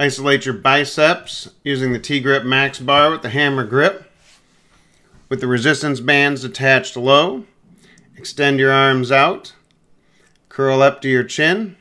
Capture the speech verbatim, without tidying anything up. Isolate your biceps using the T grip MAXX bar with the hammer grip with the resistance bands attached low. Extend your arms out. Curl up to your chin.